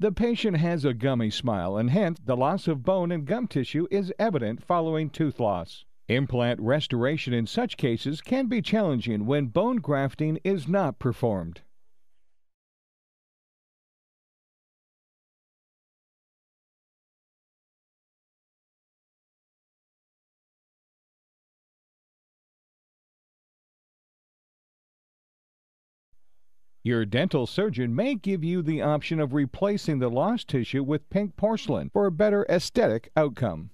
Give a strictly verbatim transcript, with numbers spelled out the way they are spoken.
The patient has a gummy smile, and hence the loss of bone and gum tissue is evident following tooth loss. Implant restoration in such cases can be challenging when bone grafting is not performed. Your dental surgeon may give you the option of replacing the lost tissue with pink porcelain for a better aesthetic outcome.